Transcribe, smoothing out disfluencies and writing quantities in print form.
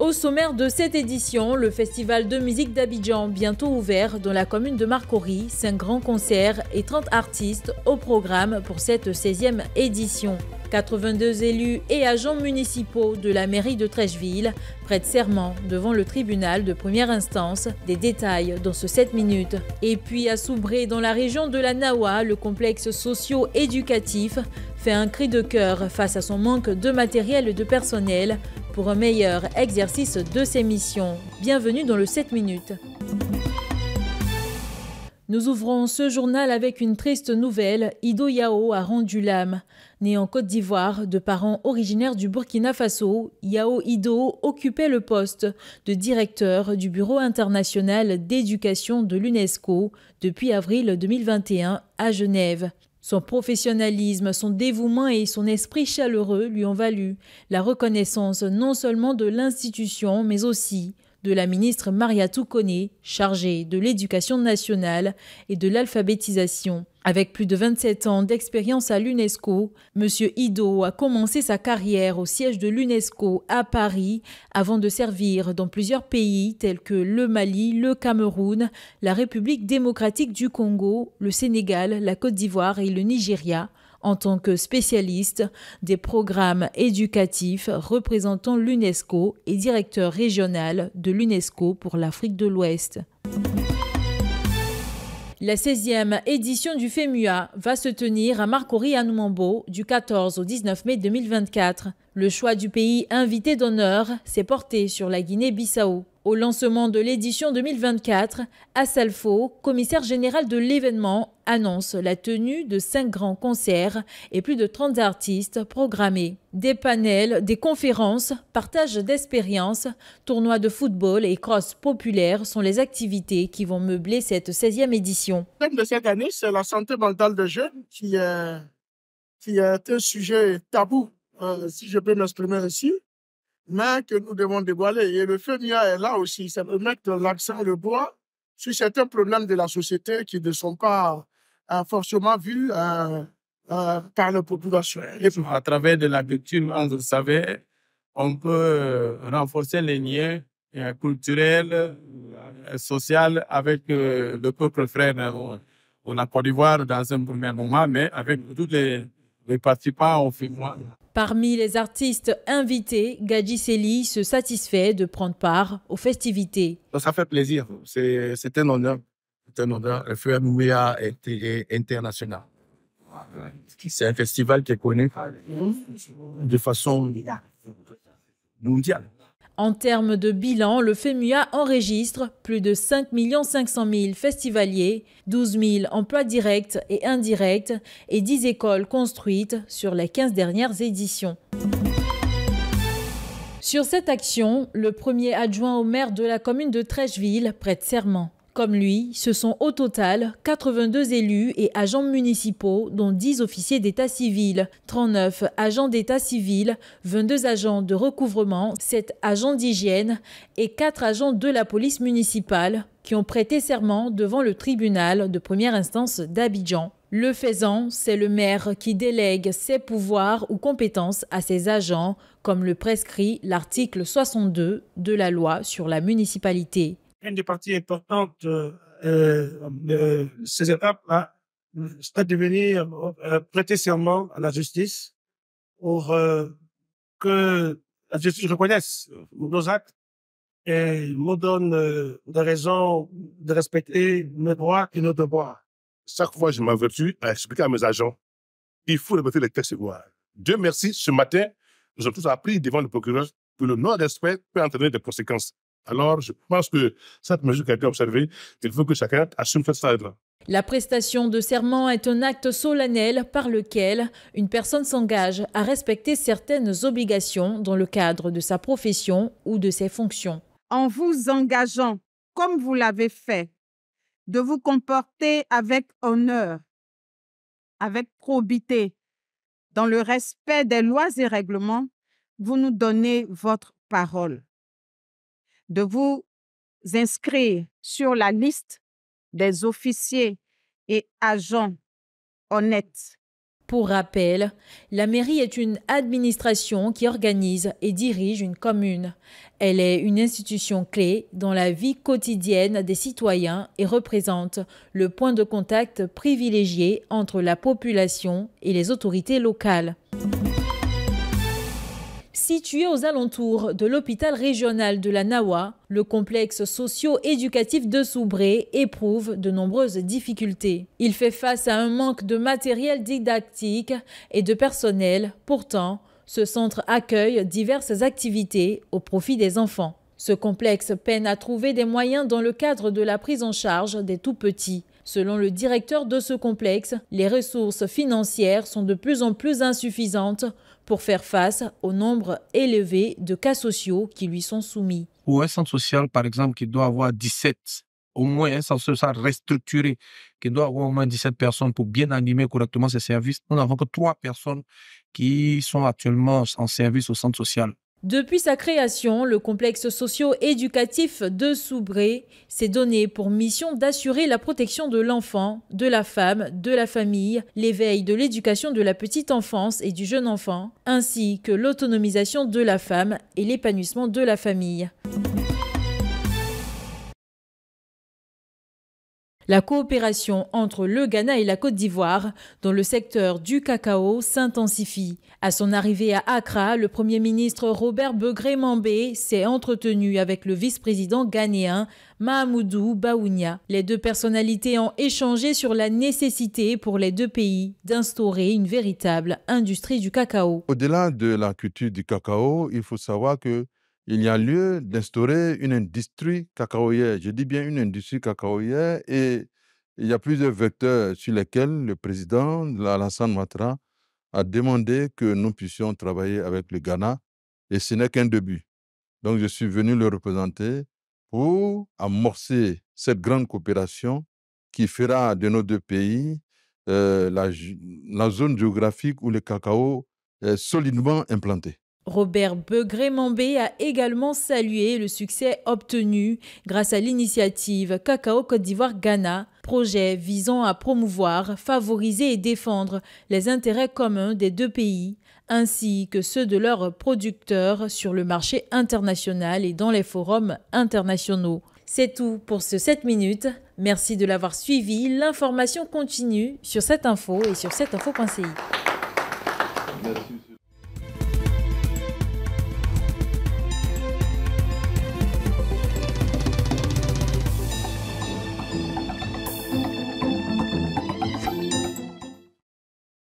Au sommaire de cette édition, le festival de musique d'Abidjan bientôt ouvert dans la commune de Marcory, 5 grands concerts et 30 artistes au programme pour cette 16e édition. 82 élus et agents municipaux de la mairie de Trècheville prêtent serment devant le tribunal de première instance. Des détails dans ce 7 minutes. Et puis à Soubré, dans la région de la Nawa, le complexe socio-éducatif fait un cri de cœur face à son manque de matériel et de personnel pour un meilleur exercice de ses missions. Bienvenue dans le 7 minutes. Nous ouvrons ce journal avec une triste nouvelle. Ydo Yao a rendu l'âme. Né en Côte d'Ivoire, de parents originaires du Burkina Faso, Yao Ydo occupait le poste de directeur du Bureau international d'éducation de l'UNESCO depuis avril 2021 à Genève. Son professionnalisme, son dévouement et son esprit chaleureux lui ont valu la reconnaissance non seulement de l'institution, mais aussi de la ministre Mariatou Koné, chargée de l'éducation nationale et de l'alphabétisation. Avec plus de 27 ans d'expérience à l'UNESCO, M. Ydo a commencé sa carrière au siège de l'UNESCO à Paris avant de servir dans plusieurs pays tels que le Mali, le Cameroun, la République démocratique du Congo, le Sénégal, la Côte d'Ivoire et le Nigeria, en tant que spécialiste des programmes éducatifs représentant l'UNESCO et directeur régional de l'UNESCO pour l'Afrique de l'Ouest. La 16e édition du FEMUA va se tenir à Marcory-Anoumabo du 14 au 19 mai 2024. Le choix du pays invité d'honneur s'est porté sur la Guinée-Bissau. Au lancement de l'édition 2024, Asalfo, commissaire général de l'événement, annonce la tenue de 5 grands concerts et plus de 30 artistes programmés. Des panels, des conférences, partage d'expériences, tournois de football et cross populaires sont les activités qui vont meubler cette 16e édition. Le thème de cette année, c'est la santé mentale des jeunes qui est un sujet tabou, si je peux m'exprimer ainsi, mais que nous devons dévoiler. Et le FEMUA est là aussi, ça peut mettre l'accent, le bois, sur certains problèmes de la société qui ne sont pas forcément vus par la population. À travers de la culture, on le savait, on peut renforcer les liens culturels, sociaux avec le peuple frère de la Côte d'Ivoire dans un premier moment, mais avec tous les participants au FEMUA. Parmi les artistes invités, Gadji Séli se satisfait de prendre part aux festivités. Ça fait plaisir, c'est un honneur. C'est un honneur. Le FEMUA est international. C'est un festival qui est connu de façon mondiale. En termes de bilan, le FEMUA enregistre plus de 5 500 000 festivaliers, 12 000 emplois directs et indirects et 10 écoles construites sur les 15 dernières éditions. Sur cette action, le premier adjoint au maire de la commune de Trècheville prête serment. Comme lui, ce sont au total 82 élus et agents municipaux, dont 10 officiers d'état civil, 39 agents d'état civil, 22 agents de recouvrement, 7 agents d'hygiène et 4 agents de la police municipale qui ont prêté serment devant le tribunal de première instance d'Abidjan. Le faisant, c'est le maire qui délègue ses pouvoirs ou compétences à ses agents, comme le prescrit l'article 62 de la loi sur la municipalité. Une des parties importantes de ces étapes-là, c'est de venir prêter serment à la justice pour que la justice reconnaisse nos actes et nous donne des raisons de respecter nos droits et nos devoirs. Chaque fois, je m'avertis à expliquer à mes agents, il faut respecter les textes légaux. Dieu merci, ce matin, nous avons tous appris devant le procureur que le non-respect peut entraîner des conséquences. Alors, je pense que cette mesure qui a été observée, il faut que chacun assume cette règle. La prestation de serment est un acte solennel par lequel une personne s'engage à respecter certaines obligations dans le cadre de sa profession ou de ses fonctions. En vous engageant, comme vous l'avez fait, de vous comporter avec honneur, avec probité, dans le respect des lois et règlements, vous nous donnez votre parole de vous inscrire sur la liste des officiers et agents honnêtes. Pour rappel, la mairie est une administration qui organise et dirige une commune. Elle est une institution clé dans la vie quotidienne des citoyens et représente le point de contact privilégié entre la population et les autorités locales. Situé aux alentours de l'hôpital régional de la Nawa, le complexe socio-éducatif de Soubré éprouve de nombreuses difficultés. Il fait face à un manque de matériel didactique et de personnel. Pourtant, ce centre accueille diverses activités au profit des enfants. Ce complexe peine à trouver des moyens dans le cadre de la prise en charge des tout-petits. Selon le directeur de ce complexe, les ressources financières sont de plus en plus insuffisantes pour faire face au nombre élevé de cas sociaux qui lui sont soumis. Ou un centre social, par exemple, qui doit avoir 17, au moins un centre social restructuré, qui doit avoir au moins 17 personnes pour bien animer correctement ses services. Nous n'avons que 3 personnes qui sont actuellement en service au centre social. Depuis sa création, le complexe socio-éducatif de Soubré s'est donné pour mission d'assurer la protection de l'enfant, de la femme, de la famille, l'éveil de l'éducation de la petite enfance et du jeune enfant, ainsi que l'autonomisation de la femme et l'épanouissement de la famille. La coopération entre le Ghana et la Côte d'Ivoire dans le secteur du cacao s'intensifie. À son arrivée à Accra, le Premier ministre Robert Beugré-Mambé s'est entretenu avec le vice-président ghanéen Mahamoudou Baounia. Les deux personnalités ont échangé sur la nécessité pour les deux pays d'instaurer une véritable industrie du cacao. Au-delà de la culture du cacao, il faut savoir que il y a lieu d'instaurer une industrie cacaoyère. Je dis bien une industrie cacaoyère et il y a plusieurs vecteurs sur lesquels le président Alassane Ouattara a demandé que nous puissions travailler avec le Ghana et ce n'est qu'un début. Donc je suis venu le représenter pour amorcer cette grande coopération qui fera de nos deux pays la zone géographique où le cacao est solidement implanté. Robert Beugré-Mambé a également salué le succès obtenu grâce à l'initiative Cacao Côte d'Ivoire-Ghana, projet visant à promouvoir, favoriser et défendre les intérêts communs des deux pays, ainsi que ceux de leurs producteurs sur le marché international et dans les forums internationaux. C'est tout pour ce 7 minutes. Merci de l'avoir suivi. L'information continue sur cette info et sur cette info.ci.